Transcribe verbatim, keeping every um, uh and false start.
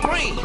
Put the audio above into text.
Three.